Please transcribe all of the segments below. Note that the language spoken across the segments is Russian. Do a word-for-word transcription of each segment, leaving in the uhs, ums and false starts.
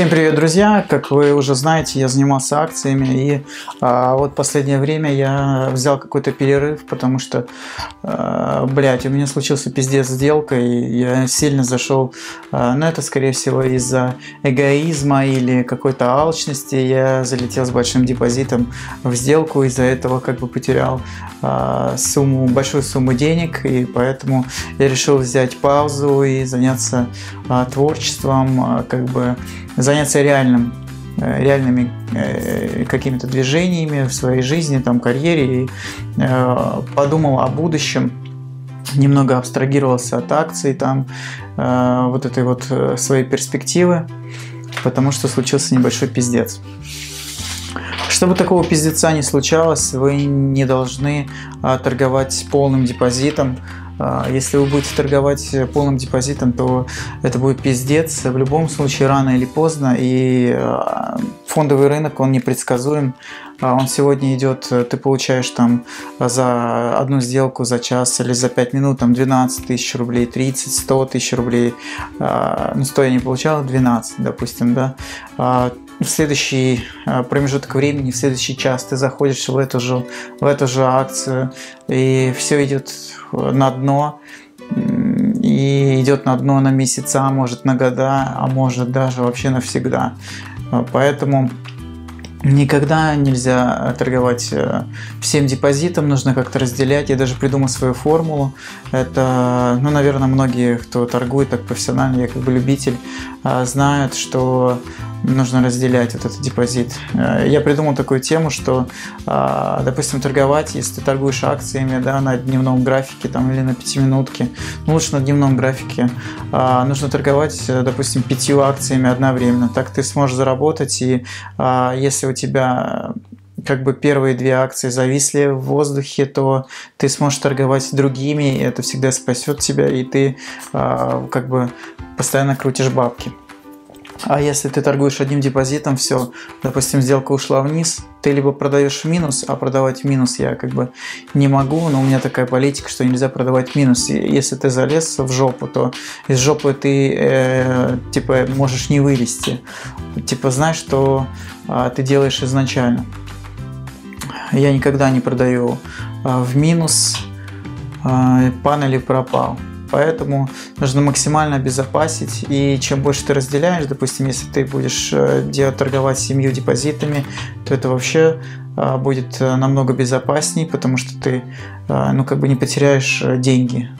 Всем привет, друзья! Как вы уже знаете, я занимался акциями, и а, вот последнее время я взял какой-то перерыв, потому что, а, блядь, у меня случился пиздец сделка, и я сильно зашел, а, но это, скорее всего, из-за эгоизма или какой-то алчности. Я залетел с большим депозитом в сделку, из-за этого как бы потерял а, сумму, большую сумму денег, и поэтому я решил взять паузу и заняться а, творчеством, а, как бы заняться реальным, реальными э, какими-то движениями в своей жизни, там, карьере, и э, подумал о будущем, немного абстрагировался от акций, там, э, вот этой вот своей перспективы, потому что случился небольшой пиздец. Чтобы такого пиздеца не случалось, вы не должны э, торговать полным депозитом. Если вы будете торговать полным депозитом, то это будет пиздец в любом случае, рано или поздно. И фондовый рынок, он непредсказуем. Он сегодня идет, ты получаешь там за одну сделку, за час или за пять минут там двенадцать тысяч рублей, тридцать, сто тысяч рублей. Ну, сто я не получал, двенадцать, допустим, да. В следующий промежуток времени, в следующий час ты заходишь в эту же, в эту же акцию, и все идет на дно, и идет на дно на месяца, может на года, а может даже вообще навсегда. Поэтому никогда нельзя торговать всем депозитом, нужно как-то разделять. Я даже придумал свою формулу. Это, ну, наверное, многие, кто торгует так профессионально, я как бы любитель, знают, что нужно разделять вот этот депозит. Я придумал такую тему, что, допустим, торговать, если ты торгуешь акциями, да, на дневном графике там, или на пятиминутке, ну, лучше на дневном графике, нужно торговать, допустим, пятью акциями одновременно. Так ты сможешь заработать, и если у тебя как бы первые две акции зависли в воздухе, то ты сможешь торговать другими, и это всегда спасет тебя, и ты а, как бы постоянно крутишь бабки. А если ты торгуешь одним депозитом, все, допустим, сделка ушла вниз, ты либо продаешь в минус, а продавать в минус я как бы не могу, но у меня такая политика, что нельзя продавать в минус. Если ты залез в жопу, то из жопы ты э, типа можешь не вылезти. Типа знаешь, что э, ты делаешь изначально. Я никогда не продаю э, в минус, э, пан или пропал. Поэтому нужно максимально обезопасить, и чем больше ты разделяешь, допустим, если ты будешь торговать семью депозитами, то это вообще будет намного безопасней, потому что ты, ну, как бы не потеряешь деньги.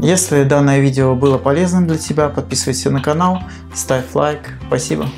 Если данное видео было полезным для тебя, подписывайся на канал, ставь лайк. Спасибо.